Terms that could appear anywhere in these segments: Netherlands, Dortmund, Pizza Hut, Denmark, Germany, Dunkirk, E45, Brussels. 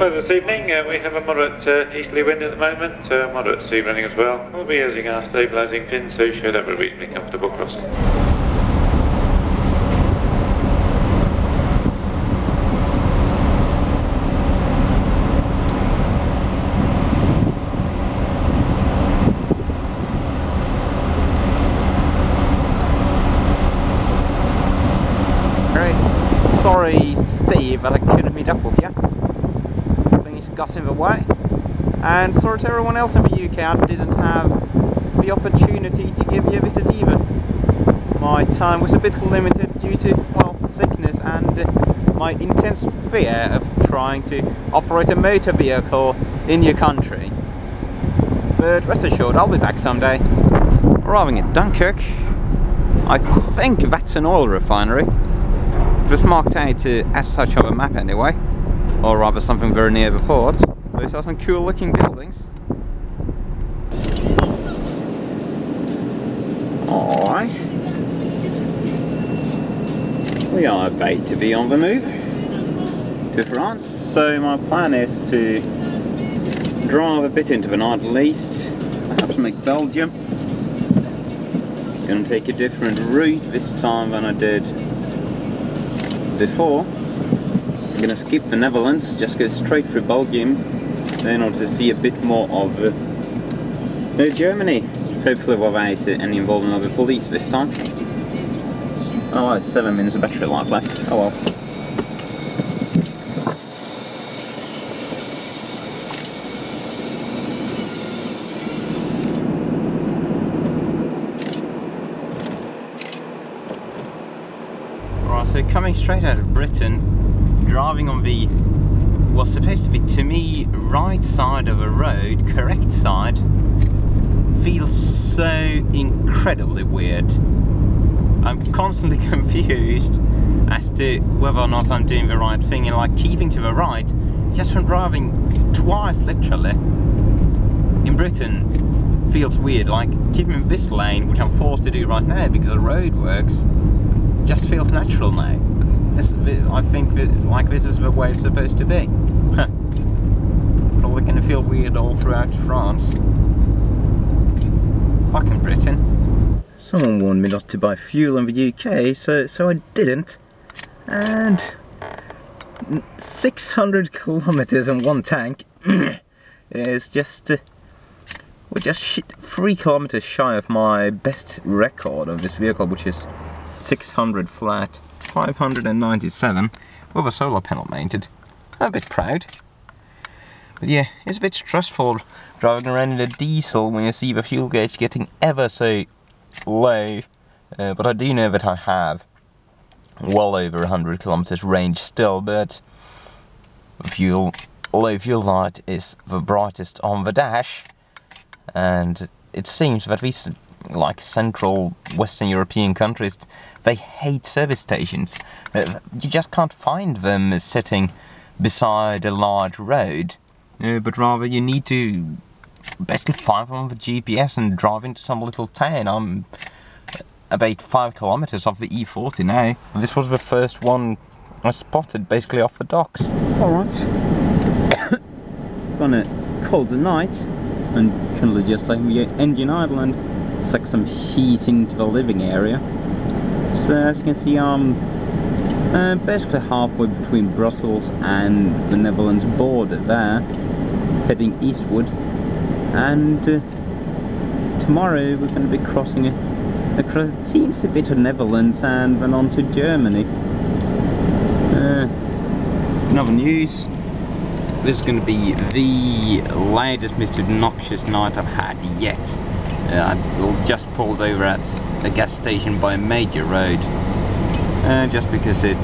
for this evening. We have a moderate easterly wind at the moment, moderate sea running as well. We'll be using our stabilising pin, so should have a reasonably comfortable crossing. Sorry Steve, but I couldn't meet up with you. Things got in the way. And sorry to everyone else in the UK, I didn't have the opportunity to give you a visit either. My time was a bit limited due to, well, sickness and my intense fear of trying to operate a motor vehicle in your country. But rest assured, I'll be back someday. Arriving at Dunkirk. I think that's an oil refinery. It was marked out as such on a map anyway, or rather something very near the port. Those are some cool looking buildings. Alright. We are about to be on the move to France, so my plan is to drive a bit into the night at least, perhaps make Belgium. I'm going to take a different route this time than I did before. I'm going to skip the Netherlands, just go straight through Belgium in order to see a bit more of Germany, hopefully without any involvement of the police this time. Oh, it's 7 minutes of battery life left, oh well. Right, so coming straight out of Britain, driving on the what's supposed to be, to me, right side of a road, correct side, feels so incredibly weird. I'm constantly confused as to whether or not I'm doing the right thing, and like keeping to the right just from driving twice literally in Britain feels weird. Like keeping this lane, which I'm forced to do right now because the road works, just feels natural now. I think that, like, this is the way it's supposed to be. Probably gonna feel weird all throughout France. Fucking Britain. Someone warned me not to buy fuel in the UK, so I didn't. And 600 kilometers in one tank is just we're just 3 kilometers shy of my best record of this vehicle, which is 600 flat. 597 with a solar panel mounted. I'm a bit proud. But yeah, it's a bit stressful driving around in a diesel when you see the fuel gauge getting ever so low. But I do know that I have well over 100 kilometers range still, but the low fuel light is the brightest on the dash, and it seems that these like central Western European countries, they hate service stations. You just can't find them sitting beside a large road, but rather you need to basically find them with GPS and drive into some little town. I'm about 5 kilometers off the E40 now. This was the first one I spotted basically off the docks. Alright, gonna call the night and kindly just let the engine idle and suck some heat into the living area. So as you can see, I'm basically halfway between Brussels and the Netherlands border there, heading eastward, and tomorrow we're going to be crossing across a teensy bit of Netherlands and then on to Germany. In other news, this is going to be the loudest, most obnoxious night I've had yet. I just pulled over at a gas station by a major road, just because it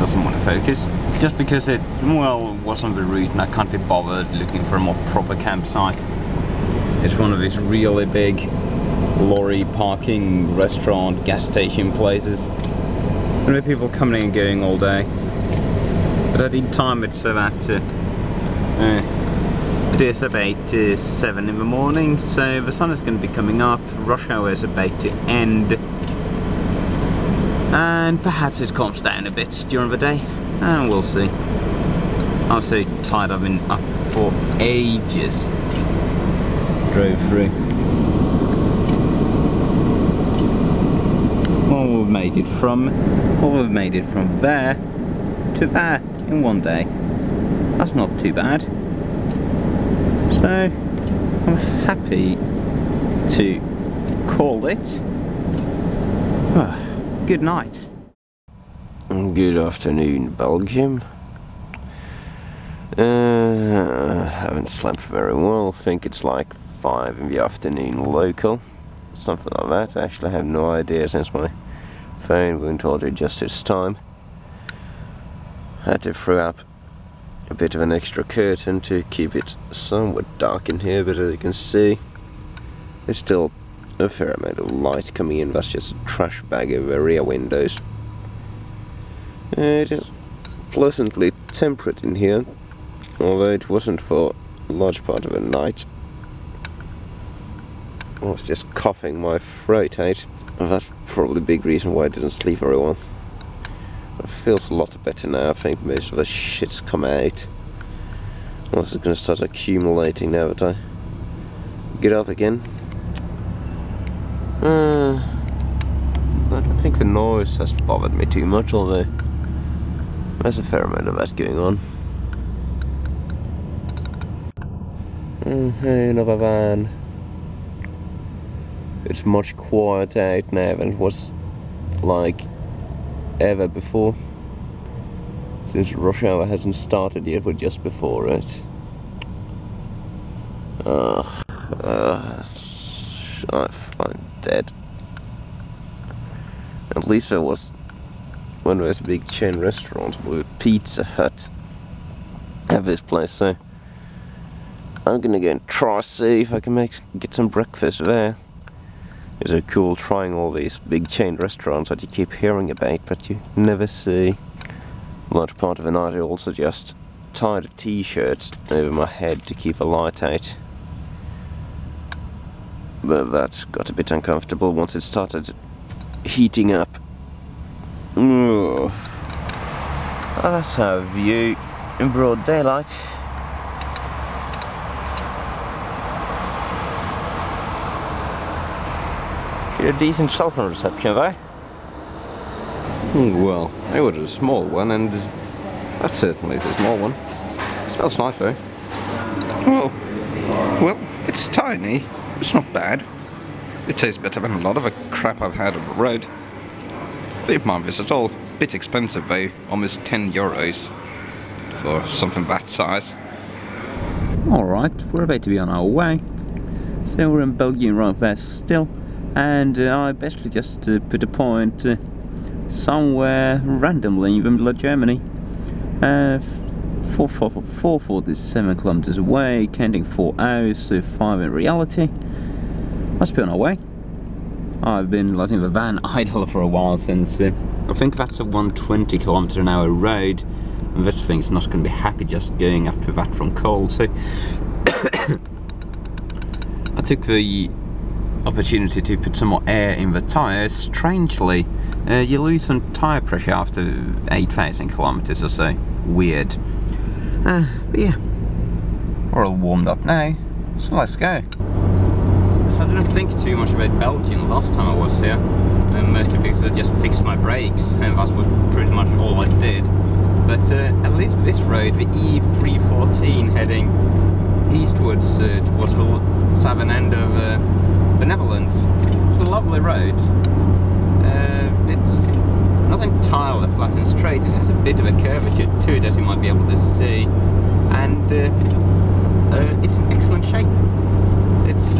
doesn't want to focus, just because it, well, wasn't the route and I can't be bothered looking for a more proper campsite. It's one of these really big lorry parking, restaurant, gas station places. There were people coming and going all day, but I did time it so that it is about 7 in the morning, so the sun is going to be coming up, rush hour is about to end, and perhaps it calms down a bit during the day, and we'll see. I'm so tired, I've been up for ages. Drove through. Well, we've made it from there to there in one day. That's not too bad. So I'm happy to call it. Good night. Good afternoon, Belgium. I haven't slept very well. I think it's like 5 in the afternoon local, something like that. Actually, I have no idea since my phone wouldn't order just this time. I had to throw up a bit of an extra curtain to keep it somewhat dark in here, but as you can see, there's still a fair amount of light coming in. That's just a trash bag over the rear windows. It is pleasantly temperate in here, although it wasn't for a large part of the night. I was just coughing my throat out. That's probably a big reason why I didn't sleep very well. It feels a lot better now. I think most of the shit's come out. Unless it's going to start accumulating now that I get up again. I don't think the noise has bothered me too much, although there's a fair amount of that going on. Hey, another van. It's much quieter out now than it was like ever before. Since rush hour hasn't started yet, we're just before it. I'm dead. At least there was one of those big chain restaurants with Pizza Hut at this place, so I'm gonna go and try see if I can get some breakfast there. It's so cool trying all these big chain restaurants that you keep hearing about but you never see. A large part of the night I also just tied a t-shirt over my head to keep the light out. But that got a bit uncomfortable once it started heating up. Ooh. That's our view in broad daylight. A decent cell phone reception there. Well, I ordered a small one and that certainly is a small one. It smells nice though. Well, it's tiny. It's not bad. It tastes better than a lot of the crap I've had on the road. Leave mind this at all. Bit expensive though, almost 10 euros for something that size. Alright, we're about to be on our way. So we're in Belgium right there still. And I basically just put a point somewhere randomly in the middle of Germany, 447 kilometers away, counting 4 hours, so 5 in reality. Must be on our way. I've been letting the van idle for a while since I think that's a 120 kilometer an hour road, and this thing's not going to be happy just going up to that from cold, so I took the opportunity to put some more air in the tyres. Strangely, you lose some tyre pressure after 8,000 kilometers or so. Weird. But yeah, we're all warmed up now, so let's go. So I didn't think too much about Belgium last time I was here, mostly because I just fixed my brakes, and that was pretty much all I did. But at least this road, the E314 heading eastwards towards the southern end of the Netherlands. It's a lovely road. It's not entirely flat and straight, it has a bit of a curvature to it, as you might be able to see, and it's in excellent shape. It's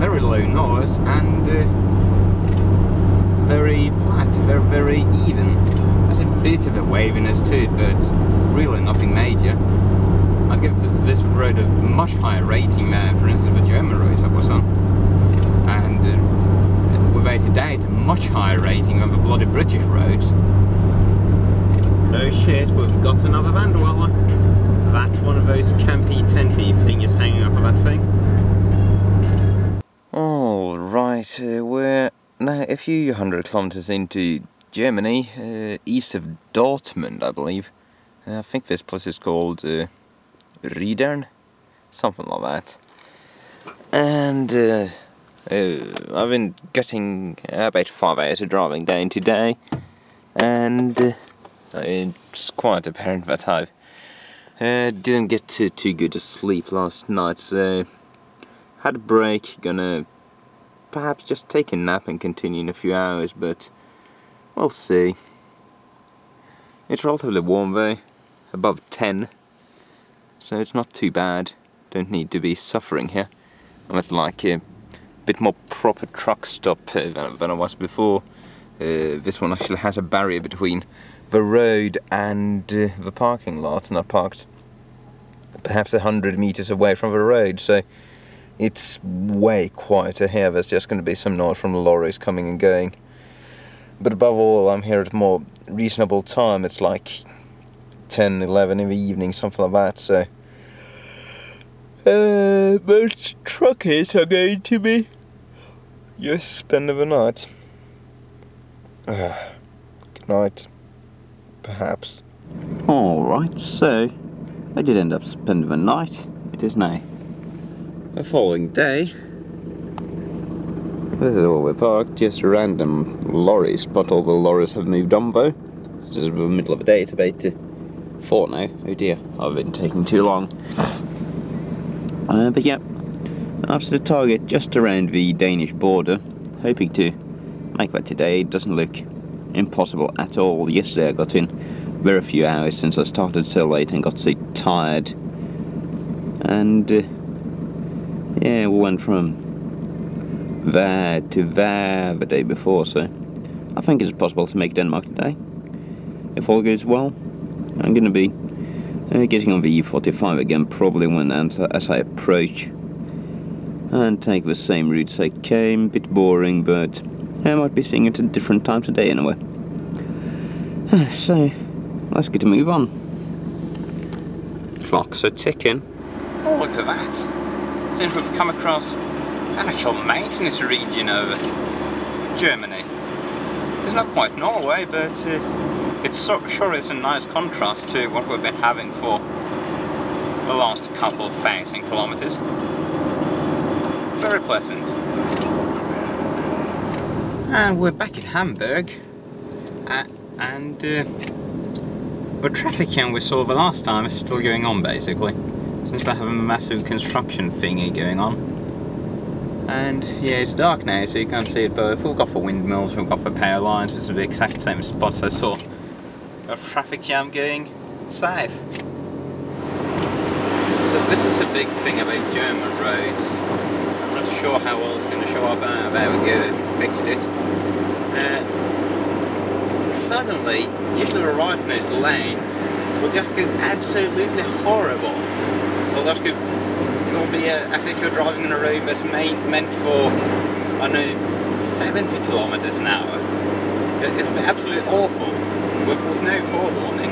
very low noise and very flat, very even. There's a bit of a waviness to it, but really nothing major. I'd give this road a much higher rating than, for instance, the German road I was on. And without a doubt, a much higher rating than the bloody British roads. Oh shit, we've got another van dweller. That's one of those campy tenty things hanging up on that thing. Alright, we're now a few hundred kilometres into Germany, east of Dortmund, I believe. I think this place is called Riedern, something like that. And I've been getting about 5 hours of driving down today, and it's quite apparent that I didn't get too good to sleep last night, so had a break, gonna perhaps just take a nap and continue in a few hours, but we'll see. It's relatively warm though, above 10, so it's not too bad. Don't need to be suffering here. I'm at like a bit more proper truck stop than I was before. This one actually has a barrier between the road and the parking lot, and I parked perhaps 100 meters away from the road, so it's way quieter here. There's just going to be some noise from the lorries coming and going. But above all, I'm here at a more reasonable time. It's like 10, 11 in the evening, something like that. So most truckers are going to be just spending the night. Good night, perhaps. Alright, so I did end up spending the night. It is now the following day. This is where we're parked, just random lorries, but all the lorries have moved on though. This is the middle of the day, it's about 4 now. Oh dear, I've been taking too long. But yeah, after the target just around the Danish border, hoping to make that today. It doesn't look impossible at all. Yesterday I got in very few hours since I started so late and got so tired. And yeah, we went from there to there the day before, so I think it's possible to make Denmark today. If all goes well, I'm going to be getting on the E45 again probably when as I approach, and take the same routes I came. Bit boring, but I might be seeing it at a different time today anyway. So let's get a move on. Clocks are ticking. Oh, look at that. Since we've come across an actual mountainous region of Germany. It's not quite Norway, but it sure is a nice contrast to what we've been having for the last couple of 1,000 kilometers. Very pleasant. And we're back in Hamburg, and the traffic jam we saw the last time is still going on basically, since they have a massive construction thingy going on. And yeah, it's dark now so you can't see it, but we've got the windmills, we've got the power lines, which are the exact same spots I saw a traffic jam going south. So this is a big thing about German roads. I'm not sure how well it's going to show up. There we go, fixed it. Suddenly, usually the rightmost lane will just go absolutely horrible. It'll be as if you're driving on a road that's meant for, I don't know, 70 kilometers an hour. It'll be absolutely awful, with no forewarning.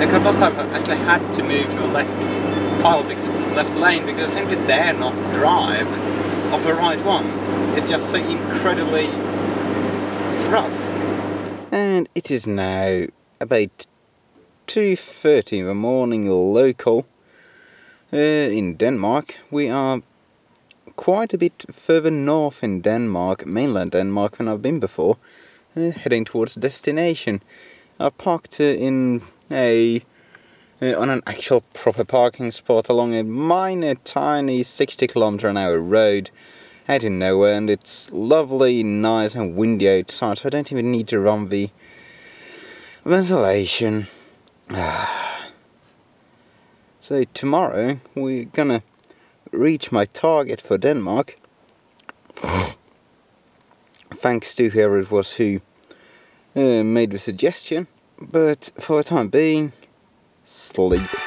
A couple of times I actually had to move to a left lane because I simply dare not drive off the right one. It's just so incredibly rough. And it is now about 2:30 in the morning local. In Denmark, we are quite a bit further north in Denmark, mainland Denmark, than I've been before, heading towards destination. I parked in on an actual proper parking spot along a minor, tiny 60 km/h road out in nowhere, and it's lovely, nice and windy outside, so I don't even need to run the ventilation. So tomorrow we're gonna reach my target for Denmark. Thanks to whoever it was who made the suggestion. But for the time being, sleep.